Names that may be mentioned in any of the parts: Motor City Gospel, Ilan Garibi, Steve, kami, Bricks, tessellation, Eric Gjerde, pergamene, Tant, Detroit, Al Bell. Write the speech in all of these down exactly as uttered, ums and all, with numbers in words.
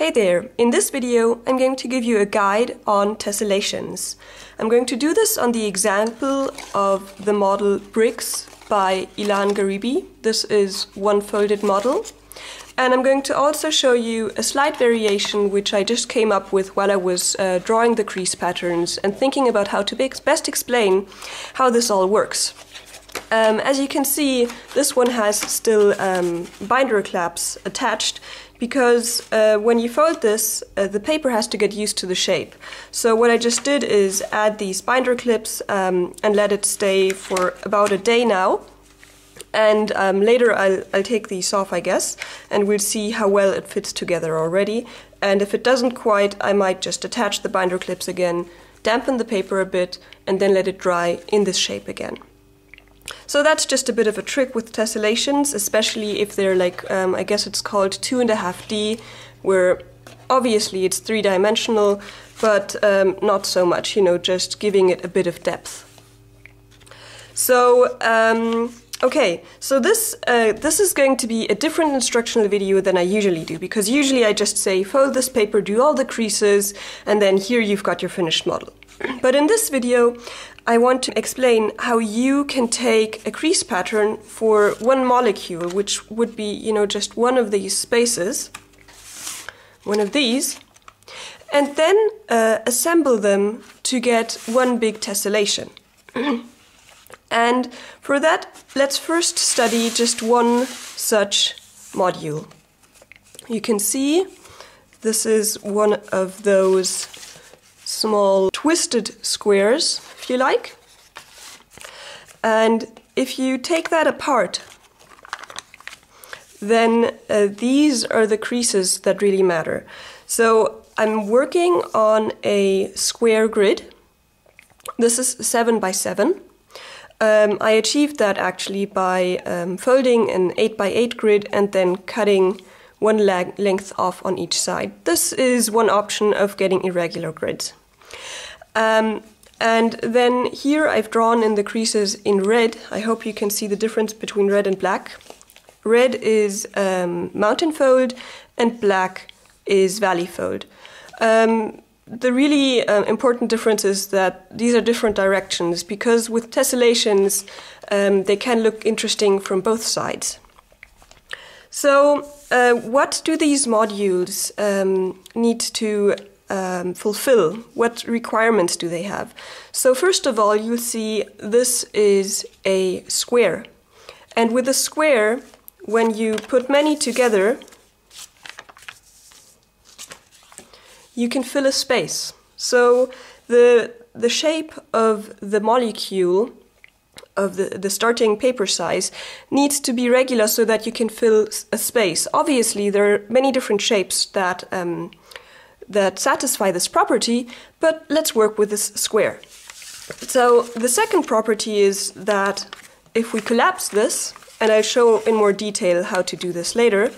Hey there! In this video, I'm going to give you a guide on tessellations. I'm going to do this on the example of the model Bricks by Ilan Garibi. This is one folded model. And I'm going to also show you a slight variation which I just came up with while I was uh, drawing the crease patterns and thinking about how to best explain how this all works. Um, as you can see, this one has still um, binder claps attached, because uh, when you fold this, uh, the paper has to get used to the shape. So what I just did is add these binder clips um, and let it stay for about a day now. And um, later I'll, I'll take these off, I guess, and we'll see how well it fits together already. And if it doesn't quite, I might just attach the binder clips again, dampen the paper a bit, and then let it dry in this shape again. So that's just a bit of a trick with tessellations, especially if they're like, um, I guess it's called two and a half D, where obviously it's three-dimensional, but um, not so much, you know, just giving it a bit of depth. So, um, okay, so this, uh, this is going to be a different instructional video than I usually do, because usually I just say, fold this paper, do all the creases, and then here you've got your finished model. But in this video, I want to explain how you can take a crease pattern for one molecule, which would be, you know, just one of these spaces, one of these, and then uh, assemble them to get one big tessellation. And for that, let's first study just one such module. You can see this is one of those small twisted squares, if you like. And if you take that apart, then uh, these are the creases that really matter. So I'm working on a square grid. This is seven by seven. Um, I achieved that actually by um, folding an eight by eight grid and then cutting one leg length off on each side. This is one option of getting irregular grids. Um, and then here I've drawn in the creases in red. I hope you can see the difference between red and black. Red is um, mountain fold and black is valley fold. Um, the really uh, important difference is that these are different directions, because with tessellations um, they can look interesting from both sides. So uh, what do these modules um, need to Um, fulfill? What requirements do they have? So first of all, you'll see this is a square. And with a square, when you put many together, you can fill a space. So the, the shape of the molecule, of the, the starting paper size, needs to be regular so that you can fill a space. Obviously, there are many different shapes that um, that satisfy this property, but let's work with this square. So the second property is that if we collapse this, and I'll show in more detail how to do this later,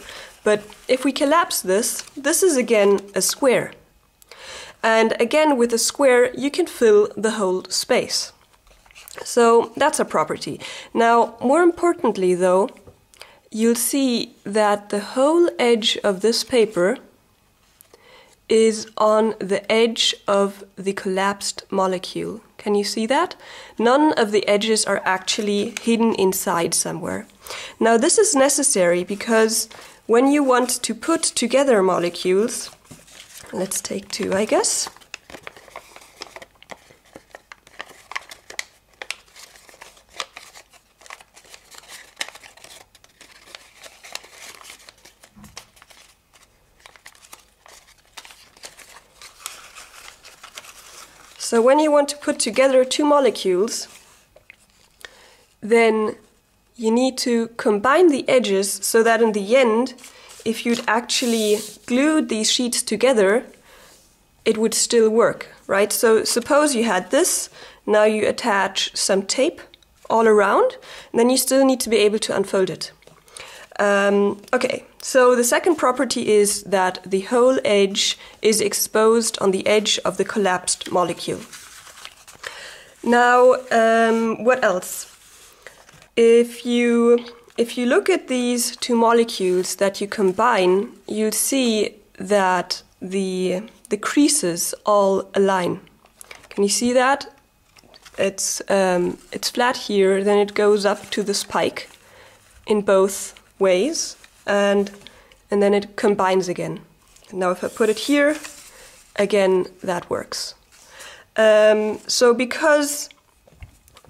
but if we collapse this, this is again a square. And again, with a square, you can fill the whole space. So that's a property. Now, more importantly though, you'll see that the whole edge of this paper is on the edge of the collapsed molecule. Can you see that? None of the edges are actually hidden inside somewhere. Now this is necessary because when you want to put together molecules, let's take two, I guess. So when you want to put together two molecules, then you need to combine the edges so that in the end, if you'd actually glued these sheets together, it would still work, right? So suppose you had this, now you attach some tape all around, and then you still need to be able to unfold it. Um, okay, so the second property is that the whole edge is exposed on the edge of the collapsed molecule. Now, um, what else? If you, if you look at these two molecules that you combine, you'll see that the, the creases all align. Can you see that? It's, um, it's flat here, then it goes up to the spike in both ways, and, and then it combines again. Now if I put it here, again, that works. Um, so because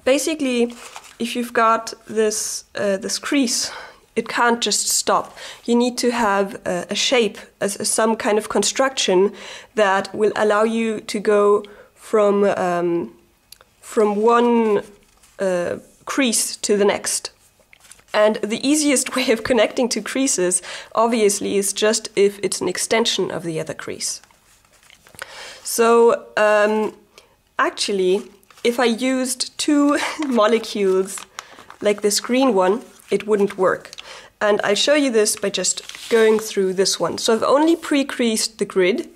basically if you've got this, uh, this crease, it can't just stop. You need to have a, a shape, as, as some kind of construction that will allow you to go from, um, from one uh, crease to the next. And the easiest way of connecting two creases, obviously, is just if it's an extension of the other crease. So um, actually, if I used two molecules like this green one, it wouldn't work. And I show you this by just going through this one. So I've only pre-creased the grid,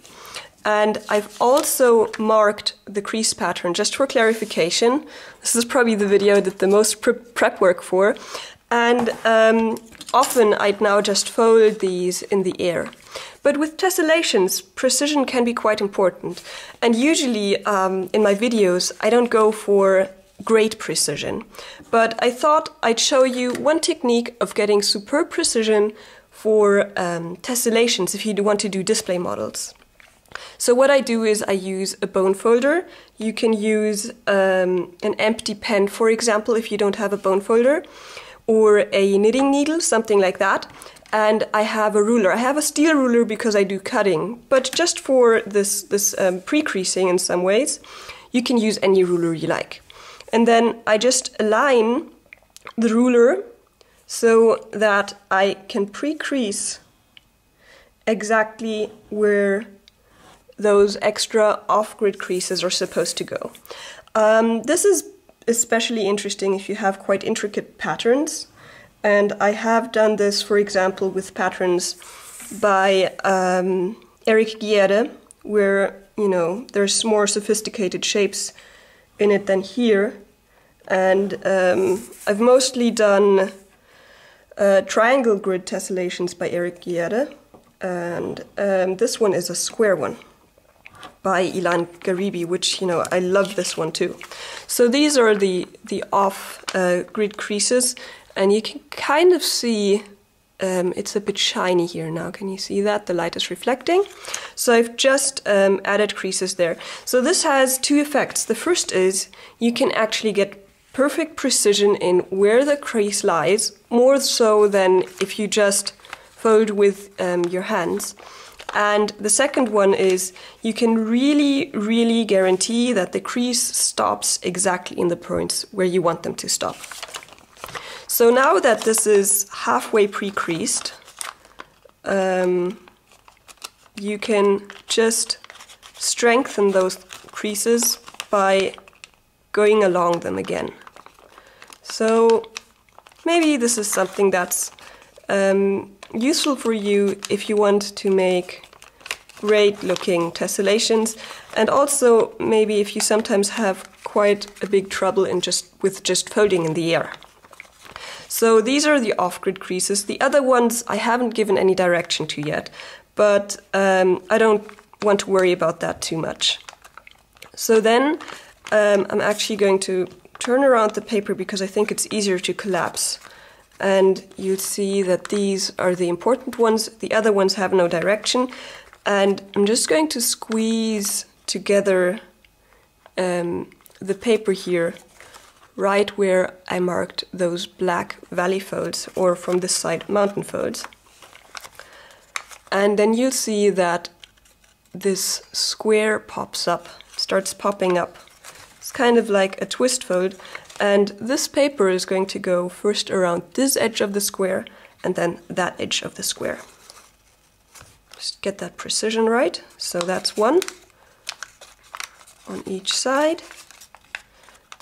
and I've also marked the crease pattern, just for clarification. This is probably the video I did the most pre prep work for. And um, often I'd now just fold these in the air. But with tessellations, precision can be quite important. And usually um, in my videos, I don't go for great precision. But I thought I'd show you one technique of getting superb precision for um, tessellations if you want to do display models. So what I do is I use a bone folder. You can use um, an empty pen, for example, if you don't have a bone folder, or a knitting needle, something like that. And I have a ruler. I have a steel ruler because I do cutting, but just for this, this um, pre-creasing in some ways, you can use any ruler you like. And then I just align the ruler so that I can pre-crease exactly where those extra off-grid creases are supposed to go. Um, this is especially interesting if you have quite intricate patterns. And I have done this, for example, with patterns by um, Eric Gjerde, where, you know, there's more sophisticated shapes in it than here. And um, I've mostly done uh, triangle grid tessellations by Eric Gjerde. And um, this one is a square one by Ilan Garibi, which, you know, I love this one too. So these are the, the off-grid uh, creases, and you can kind of see, um, it's a bit shiny here now, can you see that? The light is reflecting. So I've just um, added creases there. So this has two effects. The first is you can actually get perfect precision in where the crease lies, more so than if you just fold with um, your hands. And the second one is you can really, really guarantee that the crease stops exactly in the points where you want them to stop. So now that this is halfway pre-creased, um, you can just strengthen those creases by going along them again. So maybe this is something that's um, useful for you if you want to make great looking tessellations, and also maybe if you sometimes have quite a big trouble in just with just folding in the air. So these are the off-grid creases. The other ones I haven't given any direction to yet, but um, I don't want to worry about that too much. So then um, I'm actually going to turn around the paper because I think it's easier to collapse. And you'll see that these are the important ones. The other ones have no direction. And I'm just going to squeeze together um, the paper here, right where I marked those black valley folds, or from this side, mountain folds. And then you'll see that this square pops up, starts popping up. It's kind of like a twist fold. And this paper is going to go first around this edge of the square and then that edge of the square. Just get that precision right. So that's one on each side,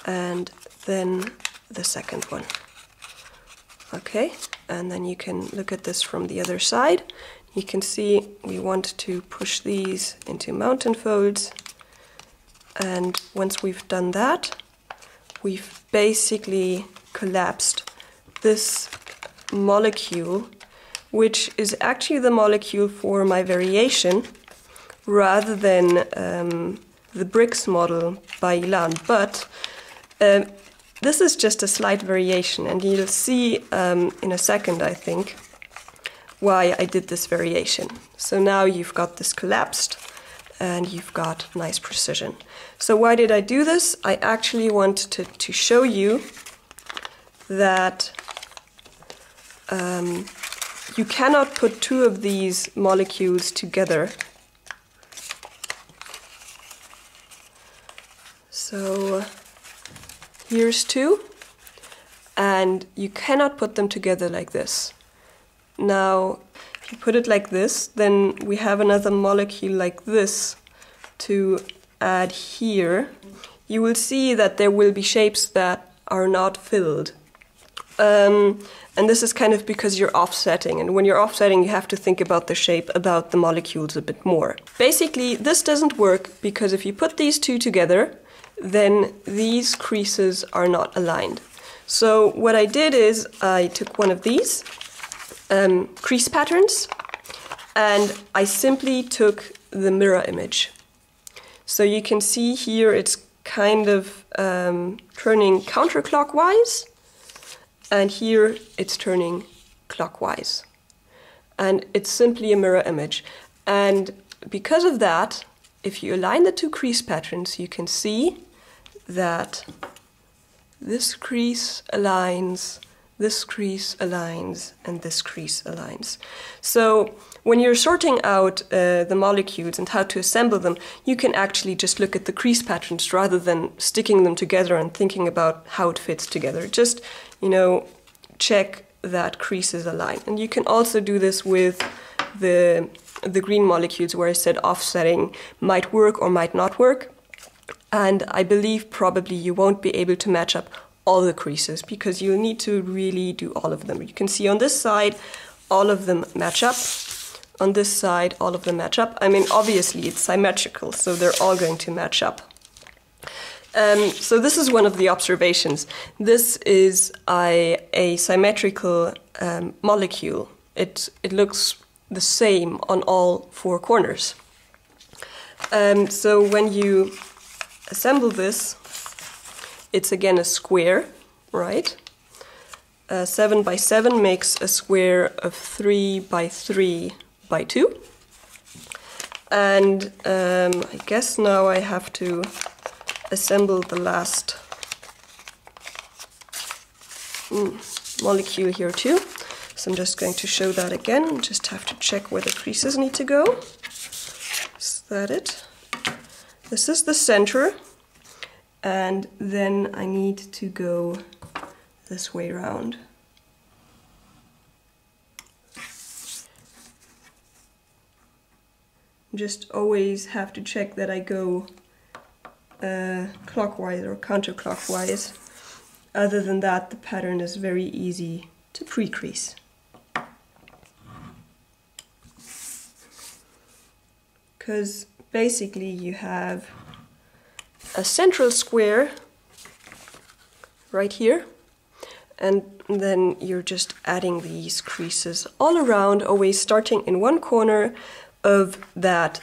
and then the second one. Okay, and then you can look at this from the other side. You can see we want to push these into mountain folds. And once we've done that, we've basically collapsed this molecule which is actually the molecule for my variation, rather than um, the Bricks model by Ilan. But um, this is just a slight variation, and you'll see um, in a second, I think, why I did this variation. So now you've got this collapsed, and you've got nice precision. So why did I do this? I actually wanted to, to show you that um, you cannot put two of these molecules together. So here's two, and you cannot put them together like this. Now, if you put it like this, then we have another molecule like this to add here. You will see that there will be shapes that are not filled. Um, and this is kind of because you're offsetting, and when you're offsetting you have to think about the shape, about the molecules a bit more. Basically, this doesn't work because if you put these two together, then these creases are not aligned. So what I did is I took one of these um, crease patterns and I simply took the mirror image. So you can see here it's kind of um, turning counterclockwise, and here it's turning clockwise. And it's simply a mirror image. And because of that, if you align the two crease patterns, you can see that this crease aligns, this crease aligns, and this crease aligns. So when you're sorting out uh, the molecules and how to assemble them, you can actually just look at the crease patterns rather than sticking them together and thinking about how it fits together. Just, you know, check that creases align. And you can also do this with the the green molecules, where I said offsetting might work or might not work. And I believe probably you won't be able to match up all the creases because you'll need to really do all of them. You can see on this side, all of them match up. On this side, all of them match up. I mean, obviously it's symmetrical, so they're all going to match up. Um, so this is one of the observations. This is a, a symmetrical um, molecule. It, it looks the same on all four corners. Um, so when you assemble this, it's again a square, right? Uh, seven by seven makes a square of three by three by two. And um, I guess now I have to assemble the last mm, molecule here too. So I'm just going to show that again, just have to check where the creases need to go. Is that it? This is the center, and then I need to go this way around. Just always have to check that I go uh, clockwise or counterclockwise. Other than that, the pattern is very easy to pre-crease. Because basically you have a central square right here, and then you're just adding these creases all around, always starting in one corner of that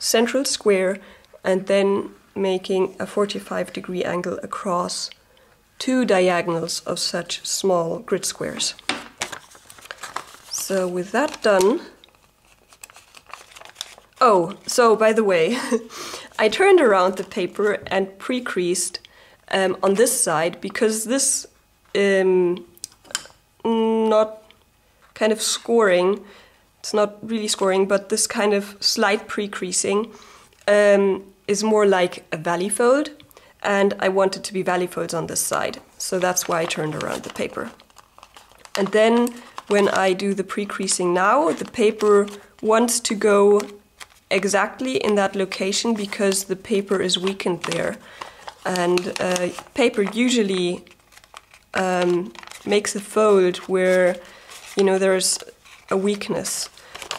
central square and then making a forty-five degree angle across two diagonals of such small grid squares. So with that done, oh, so by the way, I turned around the paper and pre-creased um, on this side because this um, not kind of scoring, it's not really scoring, but this kind of slight pre-creasing um, is more like a valley fold, and I wanted to be valley folds on this side. So that's why I turned around the paper. And then when I do the pre-creasing now, the paper wants to go exactly in that location because the paper is weakened there, and uh, paper usually um, makes a fold where, you know, there's a weakness,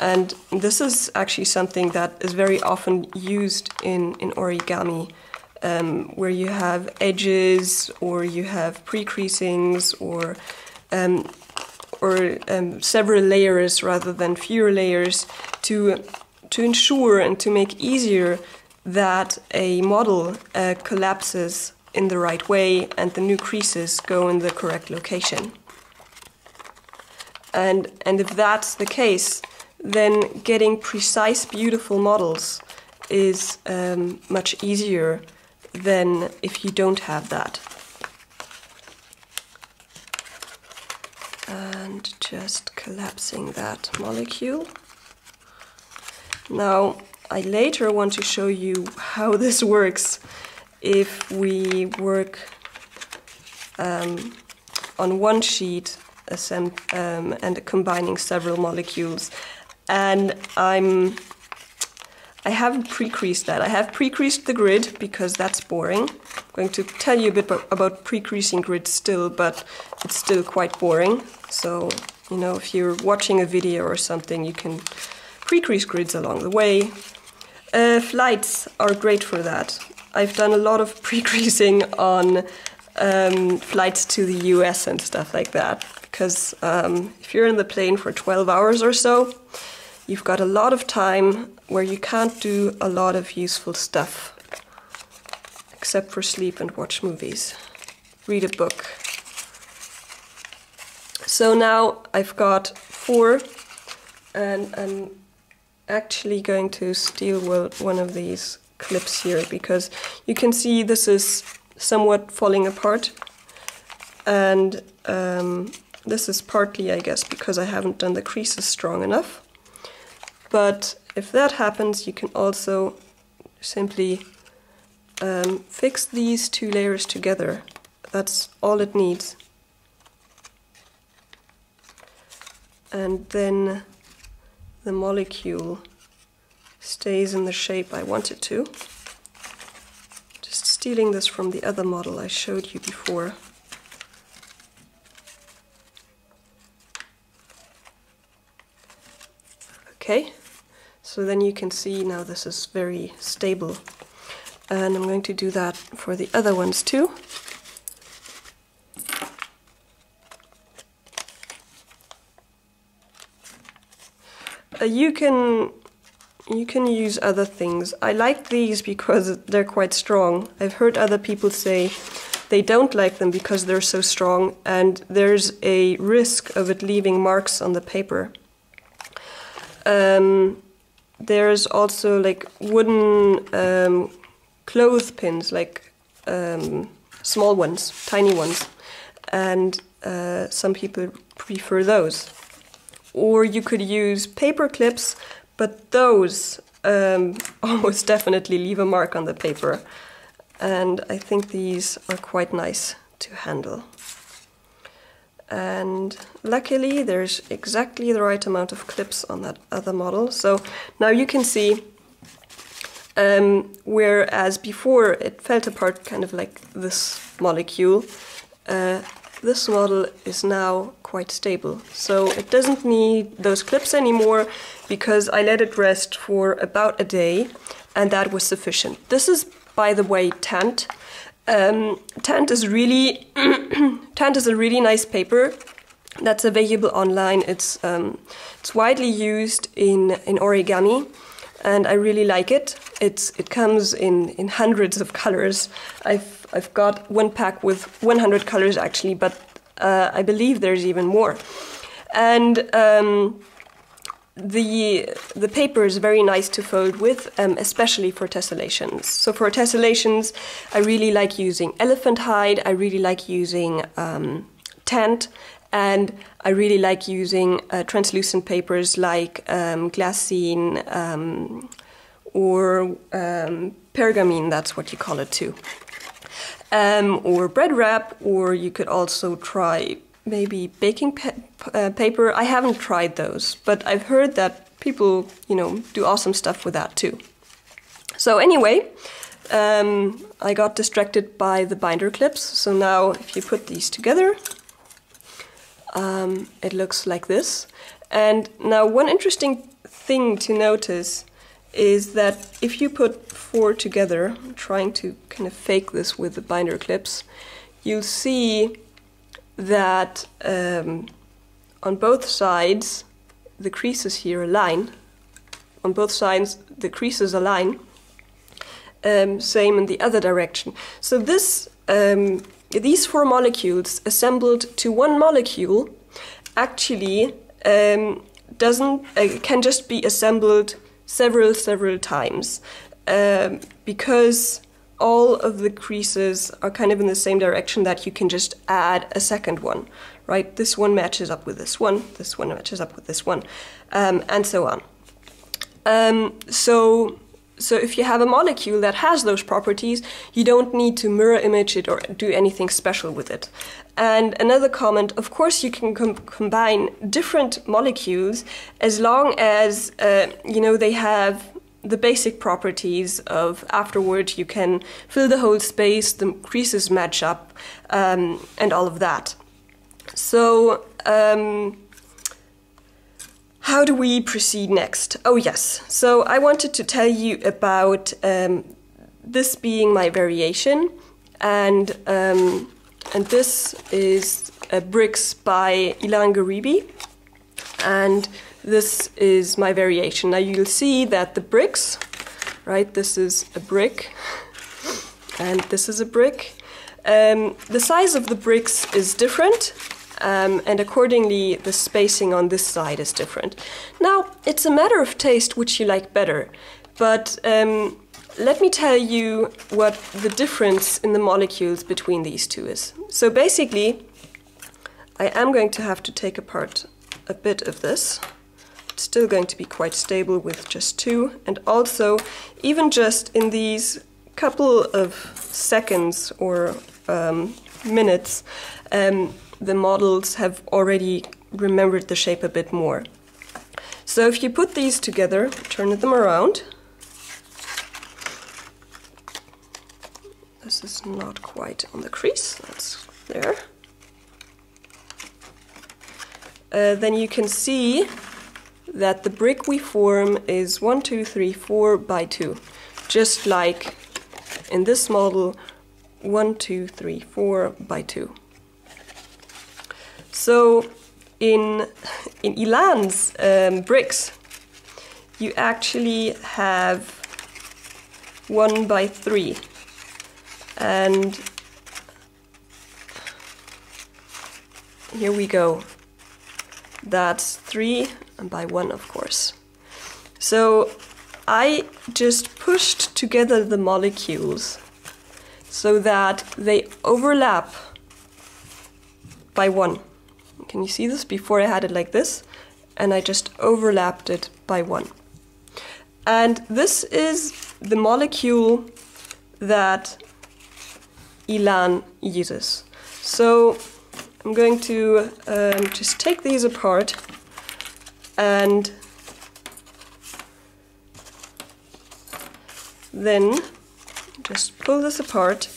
and this is actually something that is very often used in, in origami, um, where you have edges or you have pre-creasings or um, or um, several layers rather than fewer layers to, to ensure and to make easier that a model uh, collapses in the right way and the new creases go in the correct location. And, and if that's the case, then getting precise, beautiful models is um, much easier than if you don't have that. And just collapsing that molecule. Now, I later want to show you how this works if we work um, on one sheet um, and combining several molecules. And I'm, I haven't pre-creased that. I have pre-creased the grid because that's boring. I'm going to tell you a bit about pre-creasing grids still, but it's still quite boring. So, you know, if you're watching a video or something, you can pre-crease grids along the way. Uh, flights are great for that. I've done a lot of pre-creasing on um, flights to the U S and stuff like that, because um, if you're in the plane for twelve hours or so, you've got a lot of time where you can't do a lot of useful stuff, except for sleep and watch movies, read a book. So now I've got four, and I'm actually going to steal one of these clips here, because you can see this is somewhat falling apart, and um, this is partly, I guess, because I haven't done the creases strong enough. But if that happens, you can also simply um, fix these two layers together. That's all it needs. And then the molecule stays in the shape I want it to. Just stealing this from the other model I showed you before. Okay, so then you can see now this is very stable. And I'm going to do that for the other ones too. Uh, you can you can use other things. I like these because they're quite strong. I've heard other people say they don't like them because they're so strong and there's a risk of it leaving marks on the paper. Um, there's also like wooden um, clothespins, like um, small ones, tiny ones, and uh, some people prefer those. Or you could use paper clips, but those um, almost definitely leave a mark on the paper. And I think these are quite nice to handle. And luckily there's exactly the right amount of clips on that other model. So now you can see, um, whereas before it felt apart kind of like this molecule, uh, this model is now quite stable. So it doesn't need those clips anymore because I let it rest for about a day and that was sufficient. This is, by the way, Tant. Um, Tant is really Tant is a really nice paper that's available online. It's um, it's widely used in in origami, and I really like it. It's it comes in in hundreds of colors. I've I've got one pack with one hundred colors actually, but uh, I believe there's even more. And um, The, the paper is very nice to fold with, um, especially for tessellations. So for tessellations, I really like using elephant hide, I really like using um, Tant, and I really like using uh, translucent papers like um, glassine um, or um, pergamene, that's what you call it too. Um, or bread wrap, or you could also try maybe baking pa uh, paper. I haven't tried those, but I've heard that people, you know, do awesome stuff with that too. So anyway, um, I got distracted by the binder clips. So now if you put these together, um, it looks like this. And now one interesting thing to notice is that if you put four together, I'm trying to kind of fake this with the binder clips, you'll see that um, On both sides, the creases here align. On both sides, the creases align. Um, same in the other direction. So this, um, these four molecules assembled to one molecule actually um, doesn't uh, can just be assembled several, several times um, because all of the creases are kind of in the same direction, that you can just add a second one, right? This one matches up with this one, this one matches up with this one, um, and so on. Um, so, so if you have a molecule that has those properties, you don't need to mirror image it or do anything special with it. And another comment, of course, you can com combine different molecules as long as, uh, you know, they have the basic properties of afterward, you can fill the whole space, the creases match up, um, and all of that. So, um, how do we proceed next? Oh yes, so I wanted to tell you about um, this being my variation, and, um, and this is uh, Bricks by Ilan Garibi, and this is my variation. Now you'll see that the bricks, right, this is a brick and this is a brick. Um, the size of the bricks is different, um, and accordingly the spacing on this side is different. Now it's a matter of taste which you like better, but um, let me tell you what the difference in the molecules between these two is. So basically I am going to have to take apart a bit of this. Still going to be quite stable with just two, and also even just in these couple of seconds or um, minutes, um, the models have already remembered the shape a bit more. So if you put these together, turn them around. This is not quite on the crease, that's there. Uh, then you can see that the brick we form is one, two, three, four by two. Just like in this model, one, two, three, four by two. So in, in Ilan's um, bricks, you actually have one by three. And here we go. That's three. And by one, of course. So I just pushed together the molecules so that they overlap by one. Can you see this? Before I had it like this, and I just overlapped it by one. And this is the molecule that Ilan uses. So I'm going to um, just take these apart and then just pull this apart,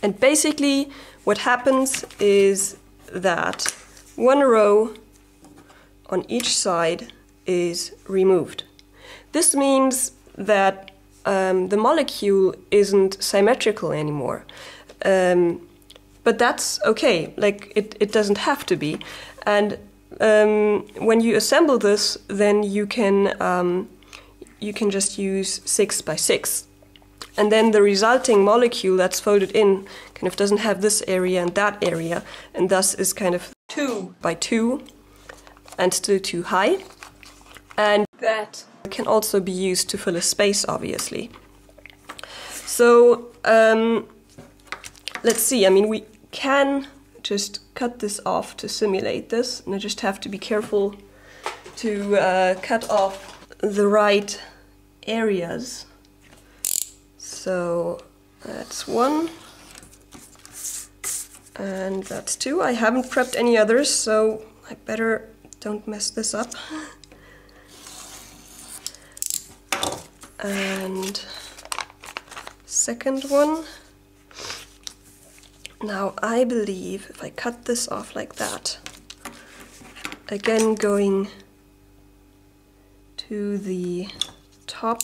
and basically what happens is that one row on each side is removed. This means that um, the molecule isn't symmetrical anymore, um, but that's okay, like it, it doesn't have to be. And Um, when you assemble this, then you can um, you can just use six by six, and then the resulting molecule that's folded in kind of doesn't have this area and that area, and thus is kind of two by two, and still too high, and that can also be used to fill a space, obviously. So um, let's see. I mean, we can just cut this off to simulate this, and I just have to be careful to uh, cut off the right areas. So that's one, and that's two. I haven't prepped any others, so I better don't mess this up. And second one. Now I believe if I cut this off like that, again going to the top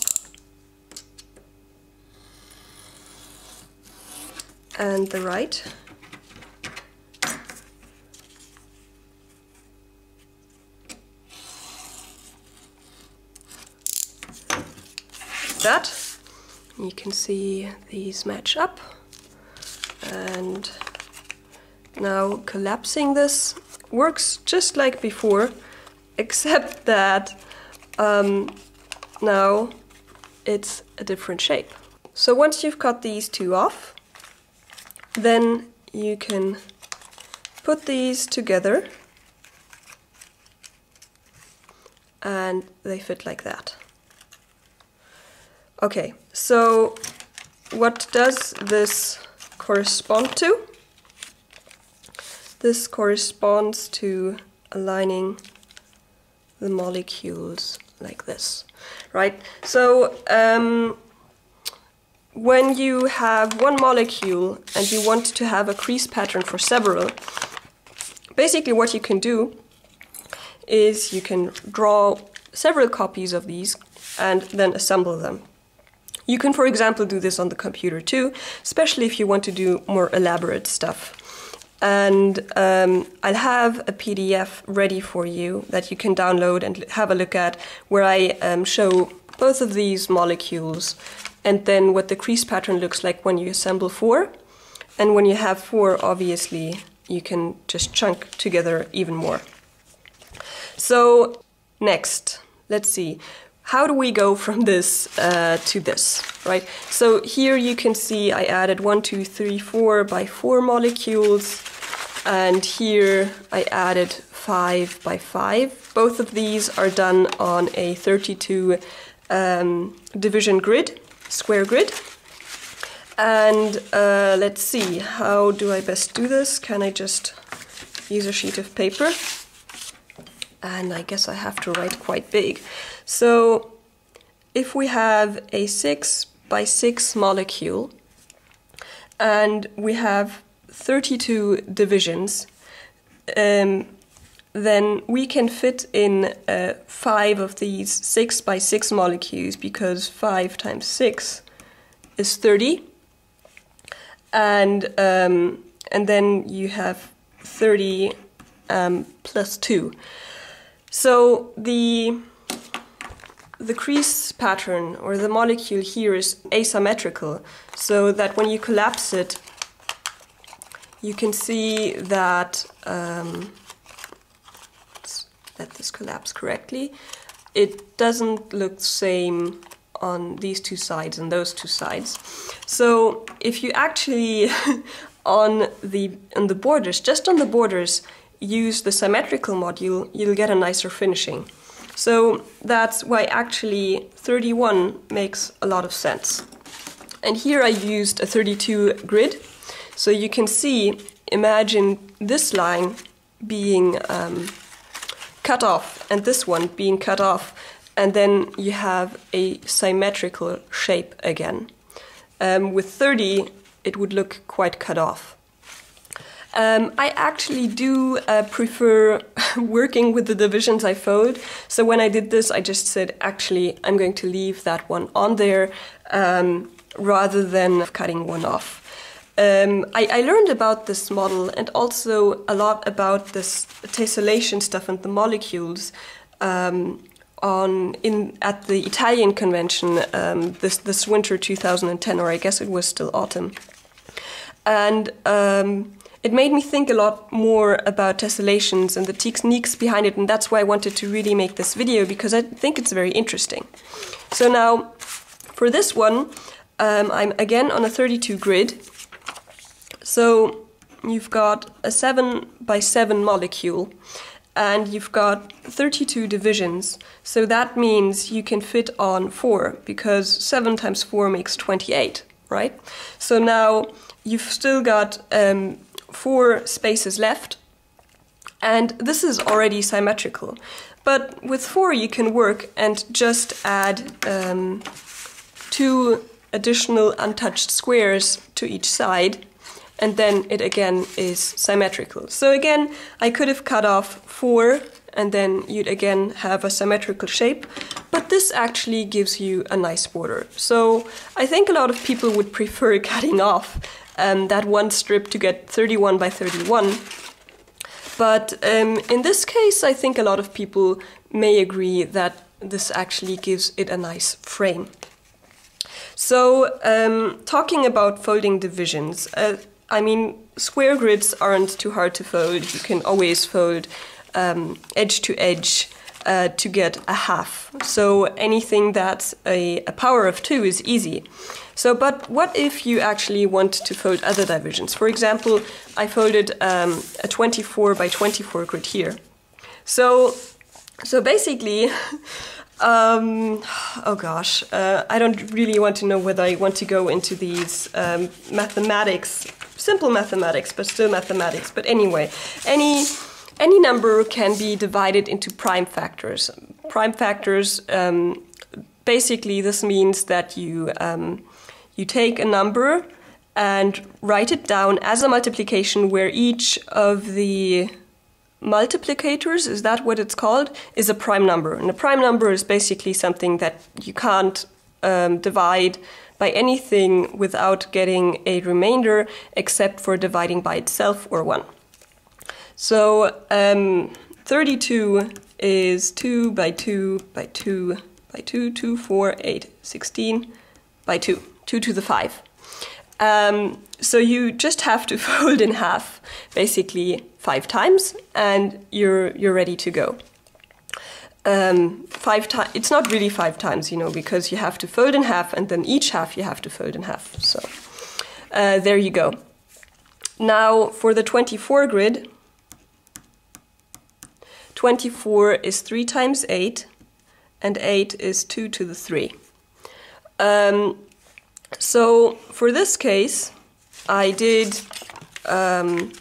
and the right, that. You can see these match up. And now collapsing this works just like before, except that um, now it's a different shape. So once you've cut these two off, then you can put these together and they fit like that. Okay, so what does this correspond to? This corresponds to aligning the molecules like this, right? So um, when you have one molecule and you want to have a crease pattern for several, basically what you can do is you can draw several copies of these and then assemble them. You can, for example, do this on the computer too, especially if you want to do more elaborate stuff. And um, I'll have a P D F ready for you that you can download and have a look at, where I um, show both of these molecules and then what the crease pattern looks like when you assemble four. And when you have four, obviously, you can just chunk together even more. So next, let's see, how do we go from this uh, to this, right? So here you can see I added one, two, three, four by four molecules, and here I added five by five. Both of these are done on a thirty-two um, division grid, square grid. And uh, let's see, how do I best do this? Can I just use a sheet of paper? And I guess I have to write quite big. So if we have a six by six molecule and we have thirty-two divisions, um, then we can fit in uh, five of these six by six molecules, because five times six is thirty. And, um, and then you have thirty um, plus two. So the, the crease pattern, or the molecule here, is asymmetrical, so that when you collapse it, you can see that, um, let's let this collapse correctly, it doesn't look the same on these two sides and those two sides. So if you actually, on the, on the borders, just on the borders, use the symmetrical module, you'll get a nicer finishing. So that's why actually thirty-one makes a lot of sense. And here I used a thirty-two grid, so you can see, imagine this line being um, cut off and this one being cut off, and then you have a symmetrical shape again. Um, with thirty it would look quite cut off. Um, I actually do uh, prefer working with the divisions I fold, so when I did this I just said, actually I'm going to leave that one on there um, rather than cutting one off. Um, I, I learned about this model and also a lot about this tessellation stuff and the molecules um, on in at the Italian convention um, this, this winter two thousand ten, or I guess it was still autumn. And um, it made me think a lot more about tessellations and the techniques behind it, and that's why I wanted to really make this video, because I think it's very interesting. So now, for this one, um, I'm again on a thirty-two grid. So you've got a seven by seven molecule, and you've got thirty-two divisions. So that means you can fit on four, because seven times four makes twenty-eight, right? So now you've still got um, four spaces left, and this is already symmetrical, but with four you can work and just add um, two additional untouched squares to each side, and then it again is symmetrical. So again, I could have cut off four and then you'd again have a symmetrical shape, but this actually gives you a nice border. So I think a lot of people would prefer cutting off Um, that one strip to get thirty-one by thirty-one, but um, in this case I think a lot of people may agree that this actually gives it a nice frame. So um, talking about folding divisions, uh, I mean, square grids aren't too hard to fold. You can always fold um, edge to edge uh, to get a half. So anything that's a, a power of two is easy. So, but what if you actually want to fold other divisions? For example, I folded um, a twenty-four by twenty-four grid here. So, so basically, um, oh gosh, uh, I don't really want to know whether I want to go into these um, mathematics, simple mathematics, but still mathematics. But anyway, any, any number can be divided into prime factors. Prime factors, um, basically this means that you... Um, You take a number and write it down as a multiplication where each of the multiplicators, is that what it's called, is a prime number. And a prime number is basically something that you can't um, divide by anything without getting a remainder except for dividing by itself or one. So um, thirty-two is two by two by two by two, two, four, eight, sixteen by two. two to the five. Um, so you just have to fold in half, basically five times, and you're you're ready to go. Um, five times. It's not really five times, you know, because you have to fold in half, and then each half you have to fold in half. So uh, there you go. Now for the twenty-four grid. twenty-four is three times eight, and eight is two to the three. Um, So, for this case, I did um,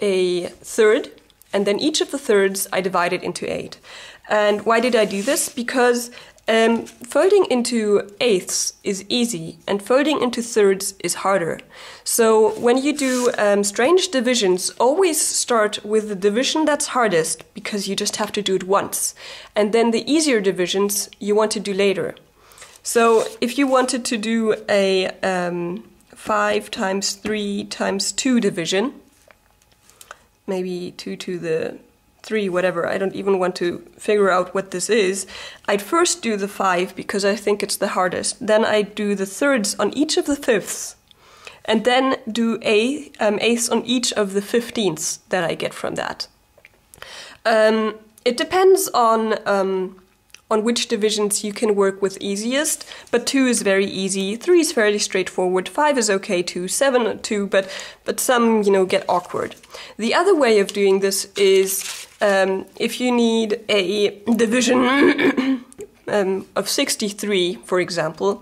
a third, and then each of the thirds I divided into eight. And why did I do this? Because um, folding into eighths is easy, and folding into thirds is harder. So, when you do um, strange divisions, always start with the division that's hardest, because you just have to do it once. And then the easier divisions you want to do later. So if you wanted to do a um, five times three times two division, maybe two to the three, whatever, I don't even want to figure out what this is, I'd first do the five because I think it's the hardest. Then I'd do the thirds on each of the fifths, and then do a, um, eighths on each of the fifteenths that I get from that. Um, it depends on... Um, on which divisions you can work with easiest, but two is very easy, three is fairly straightforward, five is okay too, seven too, but, but some, you know, get awkward. The other way of doing this is um, if you need a division um, of sixty-three, for example,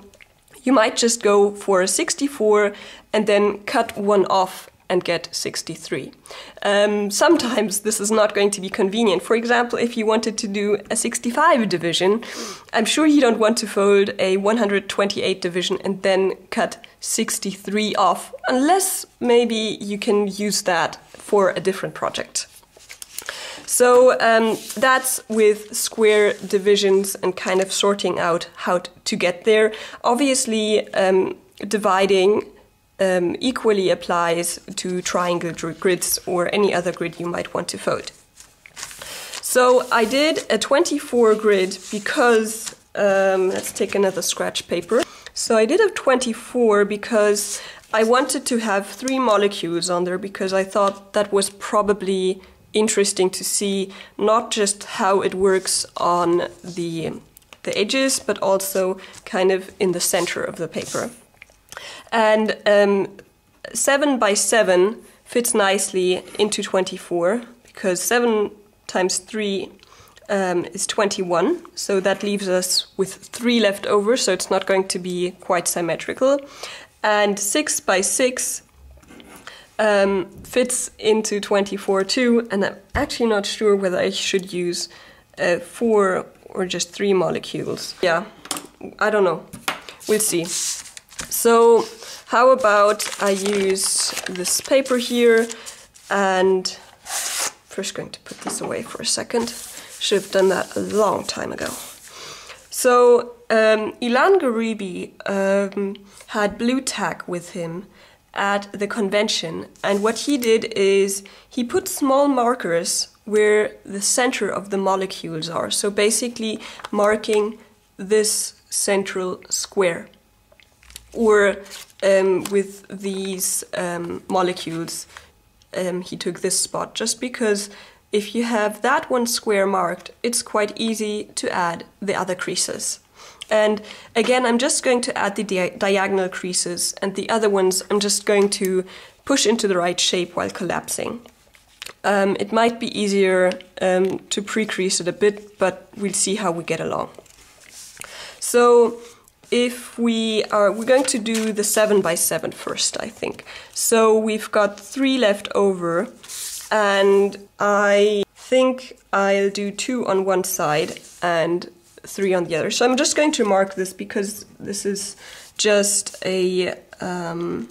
you might just go for sixty-four and then cut one off and get sixty-three. Um, sometimes this is not going to be convenient. For example, if you wanted to do a sixty-five division, I'm sure you don't want to fold a one hundred twenty-eight division and then cut sixty-three off, unless maybe you can use that for a different project. So um, that's with square divisions and kind of sorting out how to get there. Obviously, um, dividing Um, equally applies to triangle grids or any other grid you might want to fold. So I did a twenty-four grid because, um, let's take another scratch paper. So I did a twenty-four because I wanted to have three molecules on there because I thought that was probably interesting to see not just how it works on the, the edges, but also kind of in the center of the paper. And um, seven by seven fits nicely into twenty-four, because seven times three um, is twenty-one, so that leaves us with three left over, so it's not going to be quite symmetrical. And six by six um, fits into twenty-four too, and I'm actually not sure whether I should use uh, four or just three molecules. Yeah, I don't know. We'll see. So how about I use this paper here, and first going to put this away for a second. Should have done that a long time ago. So um, Ilan Garibi um, had blue tack with him at the convention, and what he did is he put small markers where the center of the molecules are. So basically marking this central square. or um, with these um, molecules, um, he took this spot, just because if you have that one square marked, it's quite easy to add the other creases. And again, I'm just going to add the di diagonal creases, and the other ones I'm just going to push into the right shape while collapsing. Um, it might be easier um, to pre-crease it a bit, but we'll see how we get along. So if we are, we're going to do the seven by seven first, I think. So we've got three left over, and I think I'll do two on one side and three on the other. So I'm just going to mark this because this is just a um,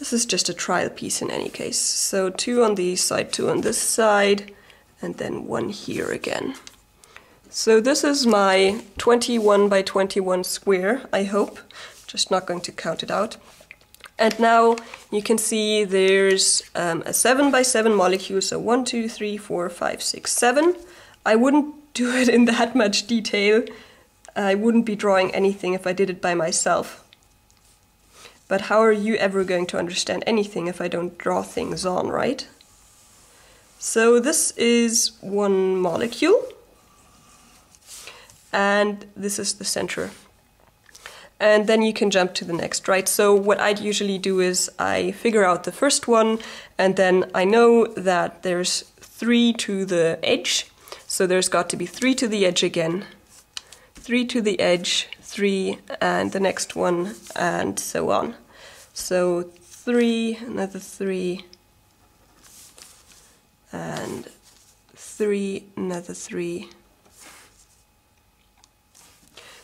this is just a trial piece in any case. So two on the side, two on this side, and then one here again. So this is my twenty-one by twenty-one square, I hope. Just not going to count it out. And now you can see there's um, a seven by seven molecule, so one, two, three, four, five, six, seven. I wouldn't do it in that much detail. I wouldn't be drawing anything if I did it by myself. But how are you ever going to understand anything if I don't draw things on, right? So this is one molecule, and this is the center. And then you can jump to the next, right? So what I'd usually do is I figure out the first one, and then I know that there's three to the edge, so there's got to be three to the edge again, three to the edge, three, and the next one, and so on. So three, another three, and three, another three.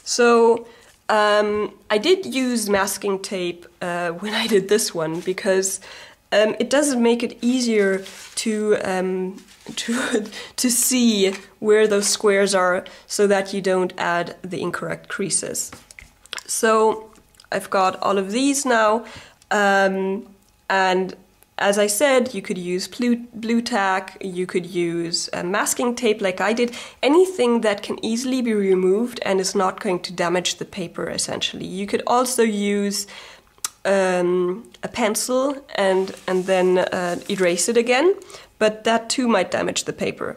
So Um, I did use masking tape uh, when I did this one, because um, it does make it easier to, um, to, to see where those squares are, so that you don't add the incorrect creases. So I've got all of these now, um, and as I said, you could use blue, blue tack, you could use uh, masking tape like I did, anything that can easily be removed and is not going to damage the paper, essentially. You could also use um, a pencil and, and then uh, erase it again, but that too might damage the paper.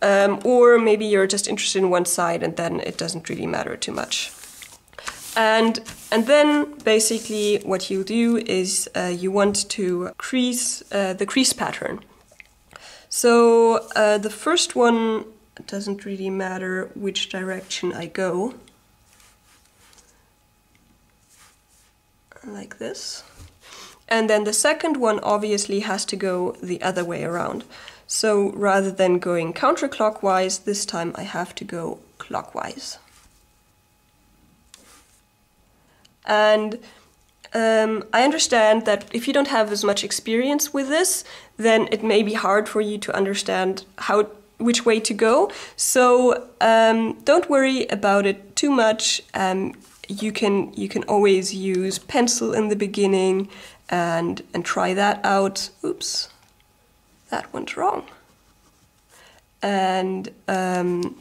Um, or maybe you're just interested in one side, and then it doesn't really matter too much. And, and then basically what you'll do is uh, you want to crease uh, the crease pattern. So uh, the first one, it doesn't really matter which direction I go. Like this. And then the second one obviously has to go the other way around. So rather than going counterclockwise, this time I have to go clockwise. And um, I understand that if you don't have as much experience with this, then it may be hard for you to understand how, which way to go. So um, don't worry about it too much. Um, you can you can always use pencil in the beginning and and try that out. Oops, that went wrong. And um,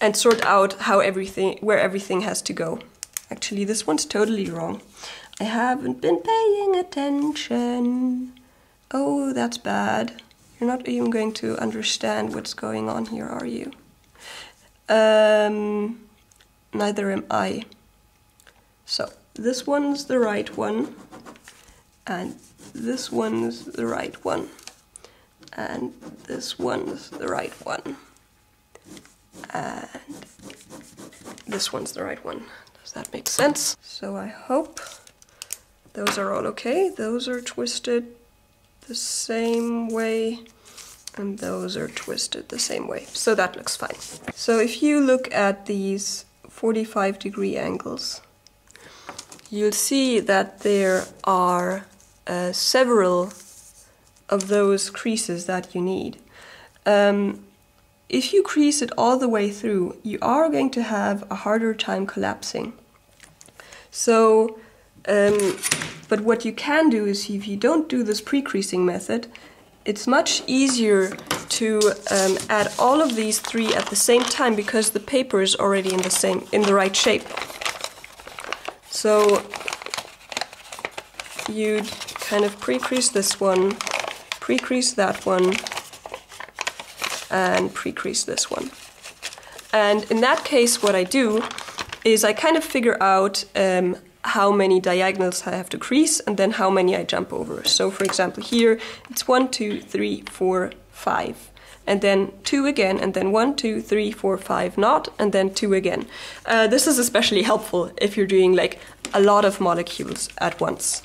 and sort out how everything where everything has to go. Actually, this one's totally wrong. I haven't been paying attention. Oh, that's bad. You're not even going to understand what's going on here, are you? Um, neither am I. So, this one's the right one. And this one's the right one. And this one's the right one. And this one's the right one. That makes sense. So I hope those are all okay. Those are twisted the same way, and those are twisted the same way. So that looks fine. So if you look at these forty-five degree angles, you'll see that there are uh, several of those creases that you need. Um, if you crease it all the way through, you are going to have a harder time collapsing. So, um, but what you can do is, if you don't do this pre-creasing method, it's much easier to um, add all of these three at the same time, because the paper is already in the same in the right shape. So you'd kind of pre-crease this one, pre-crease that one, and pre-crease this one. And in that case, what I do is I kind of figure out um, how many diagonals I have to crease and then how many I jump over. So for example here, it's one, two, three, four, five, and then two again, and then one, two, three, four, five knot, and then two again. Uh, this is especially helpful if you're doing like a lot of molecules at once.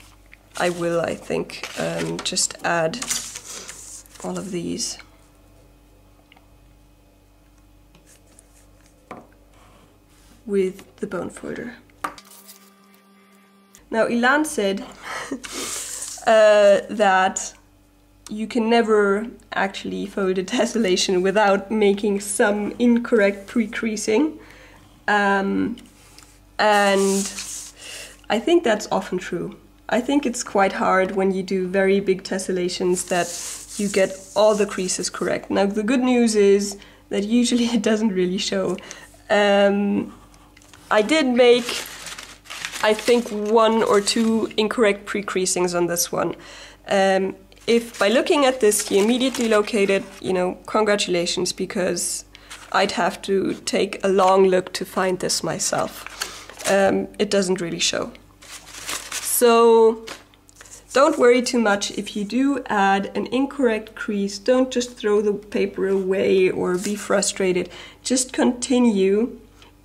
I will, I think, um, just add all of these. With the bone folder. Now Ilan said uh, that you can never actually fold a tessellation without making some incorrect pre-creasing. Um, and I think that's often true. I think it's quite hard when you do very big tessellations that you get all the creases correct. Now the good news is that usually it doesn't really show. Um, I did make, I think, one or two incorrect pre-creasings on this one. Um, if by looking at this you immediately locate it, you know, congratulations, because I'd have to take a long look to find this myself. Um, it doesn't really show. So don't worry too much if you do add an incorrect crease. Don't just throw the paper away or be frustrated. Just continue.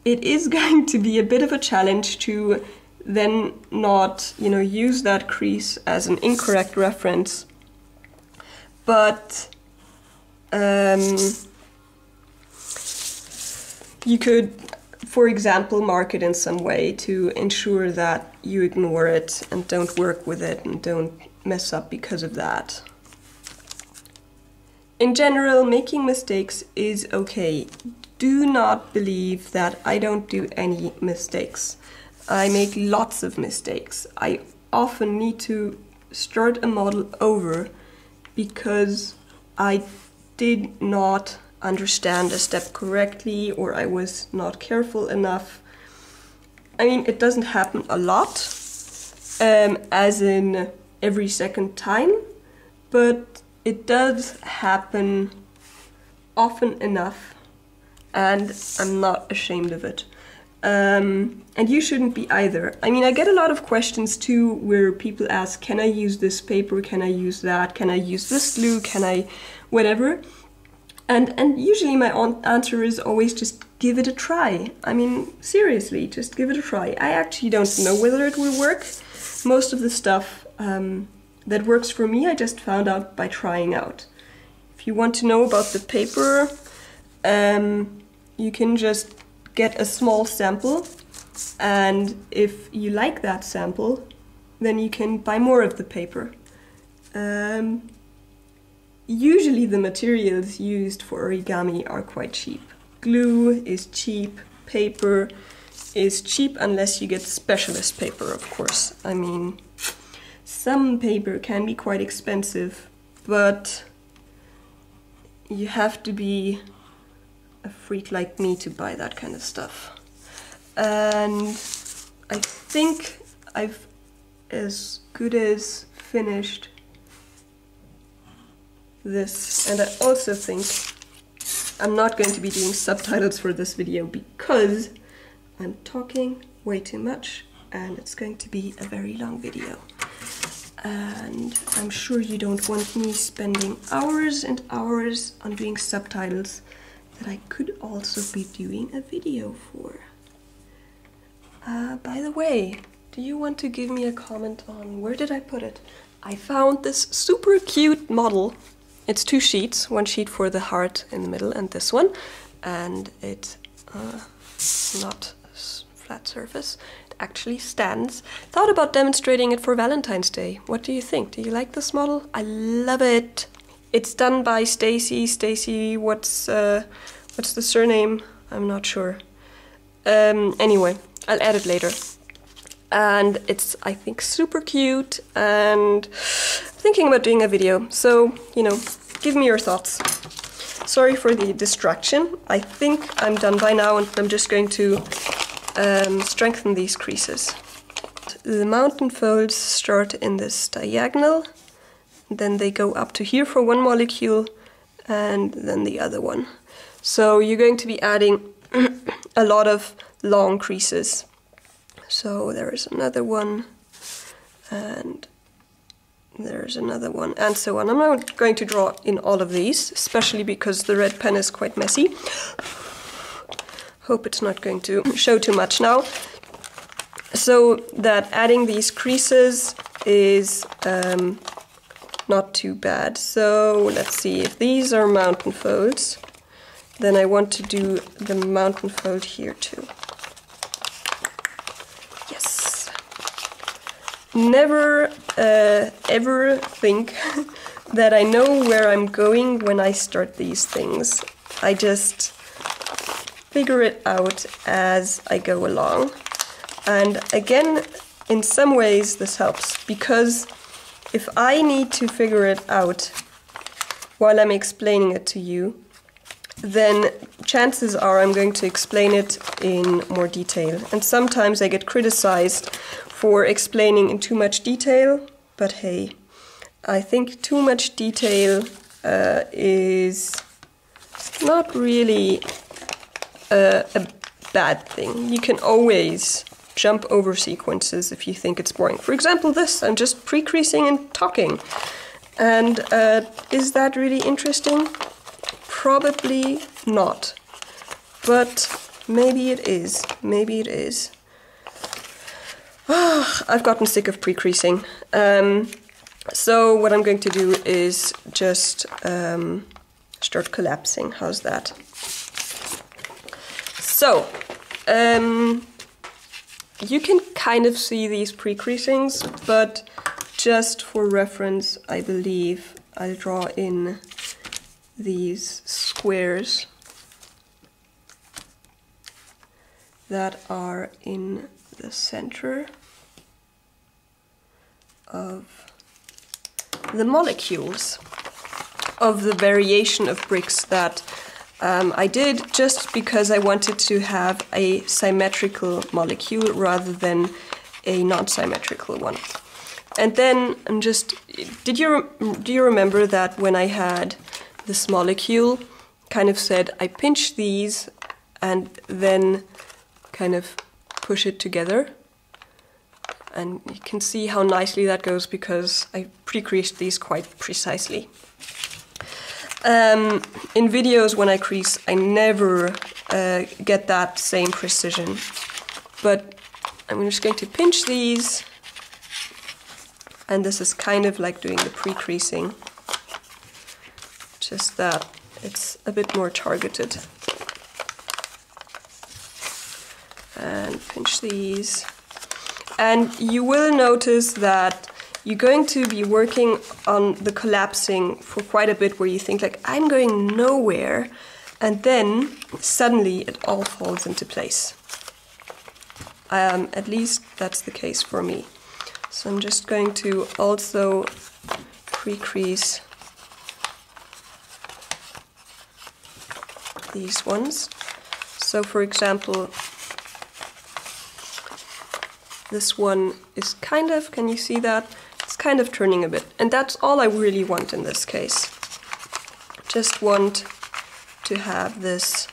It is going to be a bit of a challenge to then not, you know, use that crease as an incorrect reference. But um, you could, for example, mark it in some way to ensure that you ignore it and don't work with it and don't mess up because of that. In general, making mistakes is okay. Do not believe that I don't do any mistakes. I make lots of mistakes. I often need to start a model over because I did not understand a step correctly or I was not careful enough. I mean, it doesn't happen a lot, um, as in every second time, but it does happen often enough. And I'm not ashamed of it. Um, and you shouldn't be either. I mean, I get a lot of questions too, where people ask, can I use this paper? Can I use that? Can I use this glue? Can I, whatever. And, and usually my answer is always just give it a try. I mean, seriously, just give it a try. I actually don't know whether it will work. Most of the stuff um, that works for me, I just found out by trying out. If you want to know about the paper, um, you can just get a small sample, and if you like that sample, then you can buy more of the paper. Um, usually the materials used for origami are quite cheap. Glue is cheap, paper is cheap, unless you get specialist paper, of course. I mean, some paper can be quite expensive, but you have to be a freak like me to buy that kind of stuff. And I think I've as good as finished this. And I also think I'm not going to be doing subtitles for this video because I'm talking way too much and it's going to be a very long video. And I'm sure you don't want me spending hours and hours on doing subtitles that I could also be doing a video for. Uh, by the way, do you want to give me a comment on where did I put it? I found this super cute model. It's two sheets, one sheet for the heart in the middle and this one, and it's uh, not a flat surface. It actually stands. Thought about demonstrating it for Valentine's Day. What do you think? Do you like this model? I love it! It's done by Stacy. Stacy, what's uh, what's the surname? I'm not sure. Um, anyway, I'll add it later. And it's, I think, super cute, and I'm thinking about doing a video. So, you know, give me your thoughts. Sorry for the distraction. I think I'm done by now, and I'm just going to um, strengthen these creases. the mountain folds start in this diagonal, then they go up to here for one molecule, and then the other one. So you're going to be adding a lot of long creases. So there is another one, and there's another one, and so on. I'm not going to draw in all of these, especially because the red pen is quite messy. Hope it's not going to show too much now. So that adding these creases is um, not too bad. So let's see, if these are mountain folds, then I want to do the mountain fold here too. Yes. Never uh, ever think that I know where I'm going when I start these things. I just figure it out as I go along. And again, in some ways this helps, because if I need to figure it out while I'm explaining it to you, then chances are I'm going to explain it in more detail. And sometimes I get criticized for explaining in too much detail, but hey, I think too much detail uh, is not really a, a bad thing. You can always jump over sequences if you think it's boring. For example, this, I'm just pre-creasing and talking. And uh, is that really interesting? Probably not. But maybe it is. Maybe it is. Oh, I've gotten sick of pre-creasing. Um, so what I'm going to do is just um, start collapsing. How's that? So, um, you can kind of see these pre-creasings, but just for reference, I believe I'll draw in these squares that are in the center of the molecules of the variation of bricks that Um, I did, just because I wanted to have a symmetrical molecule rather than a non-symmetrical one. And then I'm just, did you do you remember that when I had this molecule, kind of said I pinch these and then kind of push it together? And you can see how nicely that goes because I pre-creased these quite precisely. Um, in videos, when I crease, I never uh, get that same precision. But I'm just going to pinch these, and this is kind of like doing the pre-creasing, just that it's a bit more targeted. And pinch these. And you will notice that you're going to be working on the collapsing for quite a bit, where you think like, I'm going nowhere, and then suddenly it all falls into place. Um, at least that's the case for me. So I'm just going to also pre-crease these ones. So for example, this one is kind of, can you see that? It's kind of turning a bit, and that's all I really want in this case. Just want to have this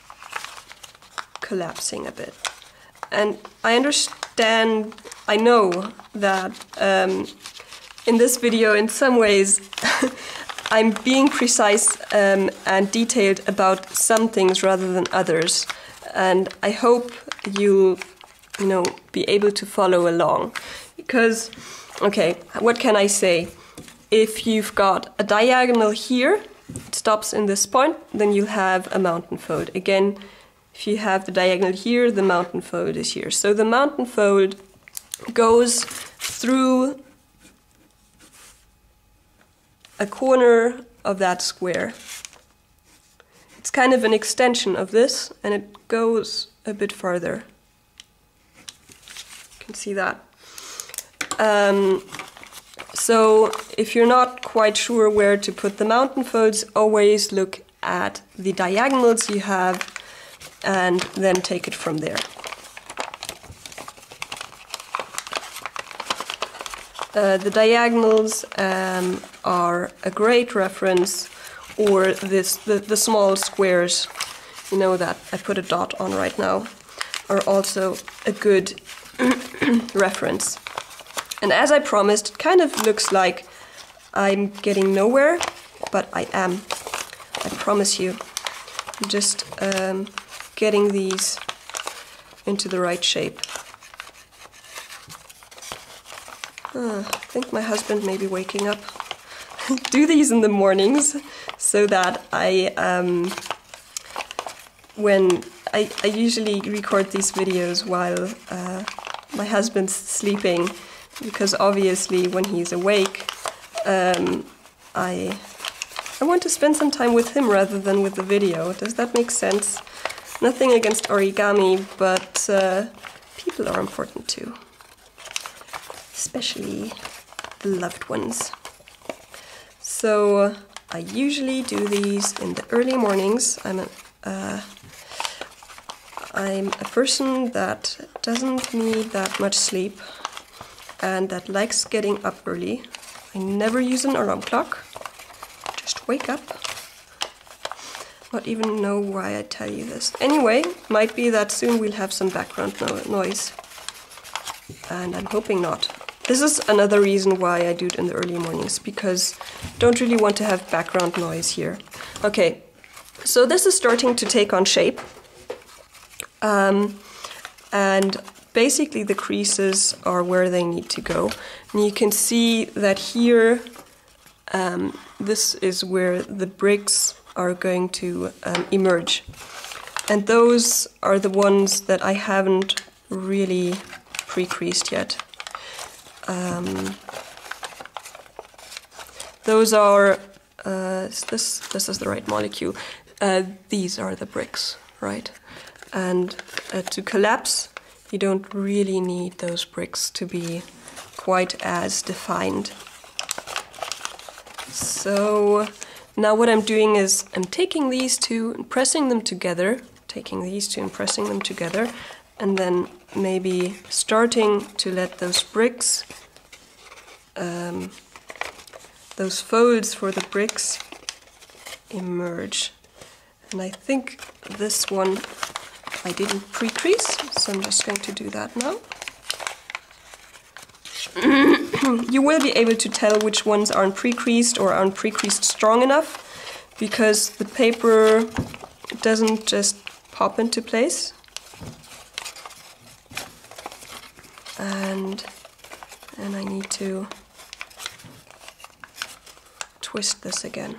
collapsing a bit. And I understand, I know that um, in this video in some ways I'm being precise um, and detailed about some things rather than others, and I hope you'll you know, be able to follow along. Because, okay, what can I say? If you've got a diagonal here, it stops in this point, then you'll have a mountain fold. Again, if you have the diagonal here, the mountain fold is here. So the mountain fold goes through a corner of that square. It's kind of an extension of this, and it goes a bit farther. Can see that. Um, so if you're not quite sure where to put the mountain folds, always look at the diagonals you have and then take it from there. Uh, the diagonals um, are a great reference, or this the, the small squares, you know, that I put a dot on right now, are also a good reference. And as I promised, it kind of looks like I'm getting nowhere, but I am. I promise you. I'm just um, getting these into the right shape. Uh, I think my husband may be waking up. Do these in the mornings so that I, um, when I, I usually record these videos while uh, my husband's sleeping, because obviously when he's awake, um, I I want to spend some time with him rather than with the video. Does that make sense? Nothing against origami, but uh, people are important too. Especially the loved ones. So uh, I usually do these in the early mornings. I'm a, uh, I'm a person that doesn't need that much sleep and that likes getting up early. I never use an alarm clock. Just wake up. Not even know why I tell you this. Anyway, might be that soon we'll have some background no- noise. And I'm hoping not. This is another reason why I do it in the early mornings, because I don't really want to have background noise here. Okay, so this is starting to take on shape. Um, and basically the creases are where they need to go. And you can see that here, um, this is where the bricks are going to um, emerge. And those are the ones that I haven't really pre-creased yet. Um, those are, uh, this, this is the right molecule. Uh, these are the bricks, right? And uh, to collapse, you don't really need those bricks to be quite as defined. So now what I'm doing is I'm taking these two and pressing them together, taking these two and pressing them together, and then maybe starting to let those bricks, um, those folds for the bricks emerge. And I think this one I didn't pre-crease, so I'm just going to do that now. You will be able to tell which ones aren't pre-creased or aren't pre-creased strong enough, because the paper doesn't just pop into place. And, and I need to twist this again.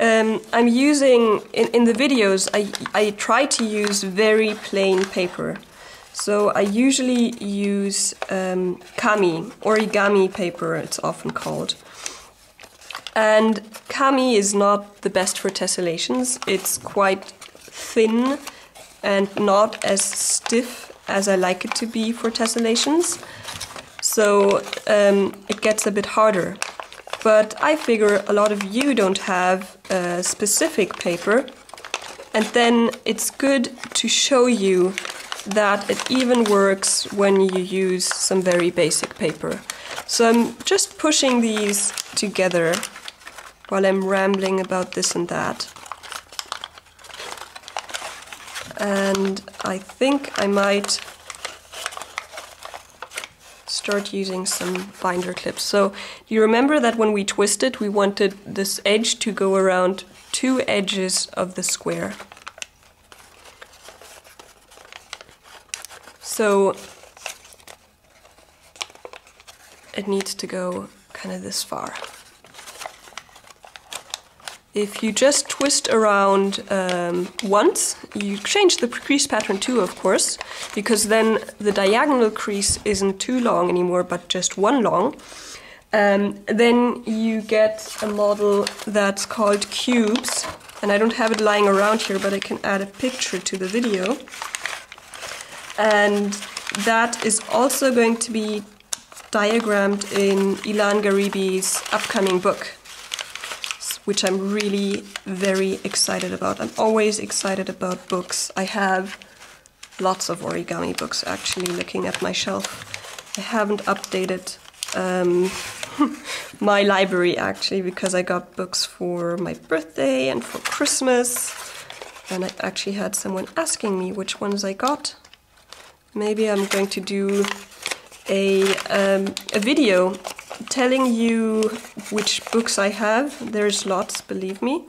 Um, I'm using, in, in the videos, I, I try to use very plain paper. So I usually use um, kami, origami paper it's often called. And kami is not the best for tessellations, it's quite thin and not as stiff as I like it to be for tessellations, so um, it gets a bit harder. But I figure a lot of you don't have a specific paper, and then it's good to show you that it even works when you use some very basic paper. So I'm just pushing these together while I'm rambling about this and that. And I think I might start using some binder clips. So you remember that when we twisted, we wanted this edge to go around two edges of the square. So it needs to go kind of this far. If you just twist around um, once, you change the crease pattern too, of course, because then the diagonal crease isn't too long anymore, but just one long. Um, then you get a model that's called cubes, and I don't have it lying around here, but I can add a picture to the video. And that is also going to be diagrammed in Ilan Garibi's upcoming book, which I'm really very excited about. I'm always excited about books. I have lots of origami books, actually, looking at my shelf. I haven't updated um, my library, actually, because I got books for my birthday and for Christmas. And I actually had someone asking me which ones I got. Maybe I'm going to do a, um, a video telling you which books I have. There's lots, believe me.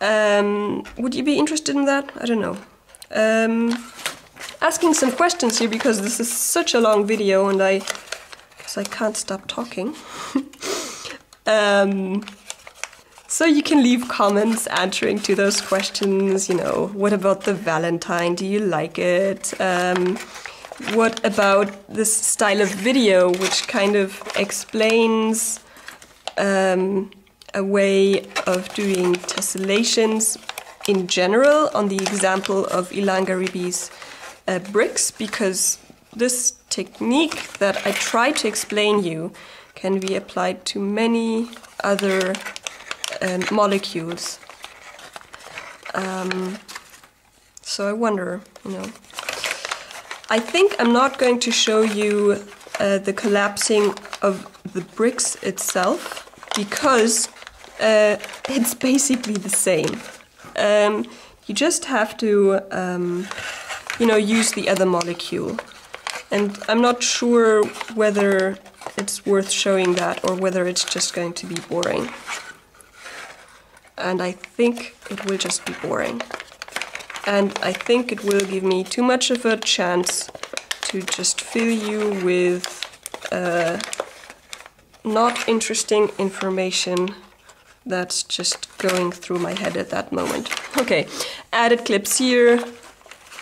Um, would you be interested in that? I don't know. Um, asking some questions here, because this is such a long video and I, so I can't stop talking. um, So you can leave comments answering to those questions, you know, what about the Valentine, do you like it? Um, what about this style of video, which kind of explains um, a way of doing tessellations in general, on the example of Ilan Garibi's uh, Bricks, because this technique that I try to explain you can be applied to many other Um, molecules. Um, so I wonder, you know. I think I'm not going to show you uh, the collapsing of the bricks itself, because uh, it's basically the same. Um, you just have to, um, you know, use the other molecule. And I'm not sure whether it's worth showing that or whether it's just going to be boring. And I think it will just be boring. And I think it will give me too much of a chance to just fill you with uh, not interesting information that's just going through my head at that moment. Okay, added clips here,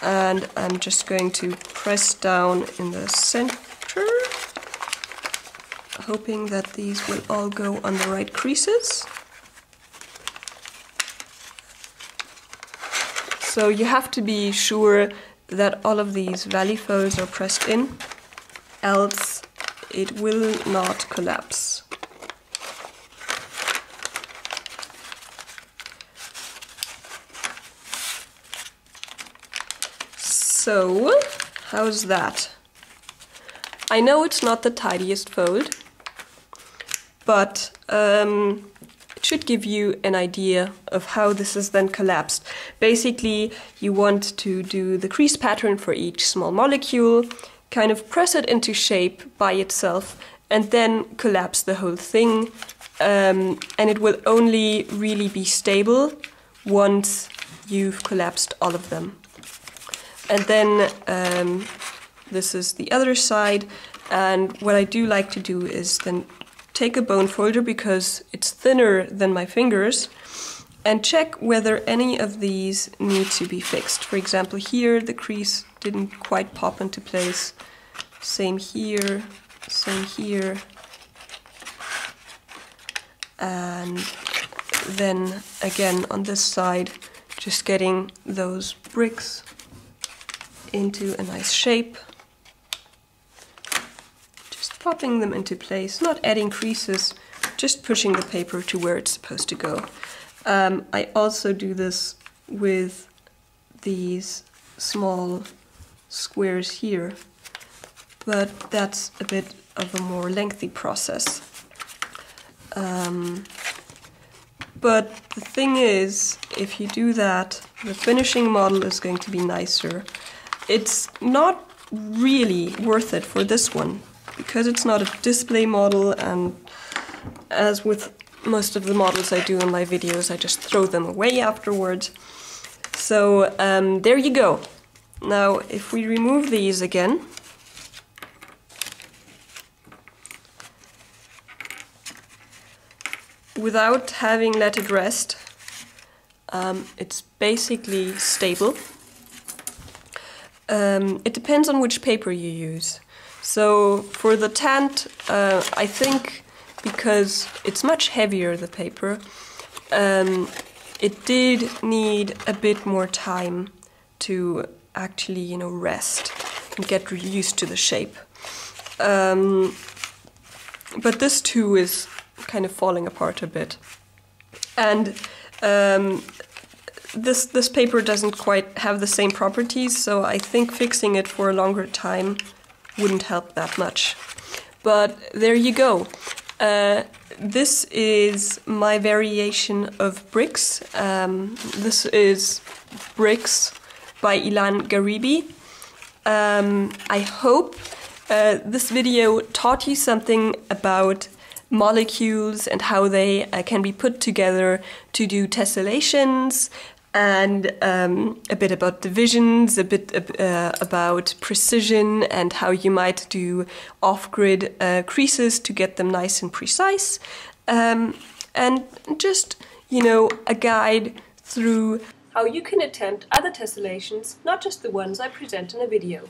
and I'm just going to press down in the center, hoping that these will all go on the right creases. So you have to be sure that all of these valley folds are pressed in, else it will not collapse. So, how's that? I know it's not the tidiest fold, but um, should give you an idea of how this is then collapsed. Basically, you want to do the crease pattern for each small molecule, kind of press it into shape by itself, and then collapse the whole thing. Um, and it will only really be stable once you've collapsed all of them. And then um, this is the other side, and what I do like to do is then take a bone folder, because it's thinner than my fingers, and check whether any of these need to be fixed. For example, here the crease didn't quite pop into place. Same here, same here. And then again on this side, just getting those bricks into a nice shape. Popping them into place, not adding creases, just pushing the paper to where it's supposed to go. Um, I also do this with these small squares here, but that's a bit of a more lengthy process. Um, but the thing is, if you do that, the finishing model is going to be nicer. It's not really worth it for this one, because it's not a display model, and as with most of the models I do in my videos, I just throw them away afterwards. So um, there you go. Now if we remove these again, without having let it rest, um, it's basically stable. Um, it depends on which paper you use. So for the Tant, uh, I think because it's much heavier, the paper, um, it did need a bit more time to actually, you know, rest and get used to the shape. Um, but this too is kind of falling apart a bit. And um, this this paper doesn't quite have the same properties, so I think fixing it for a longer time wouldn't help that much. But there you go. Uh, this is my variation of Bricks. Um, this is Bricks by Ilan Garibi. Um, I hope uh, this video taught you something about molecules and how they uh, can be put together to do tessellations, and um, a bit about divisions, a bit uh, about precision and how you might do off-grid uh, creases to get them nice and precise, um, and just, you know, a guide through how you can attempt other tessellations, not just the ones I present in a video.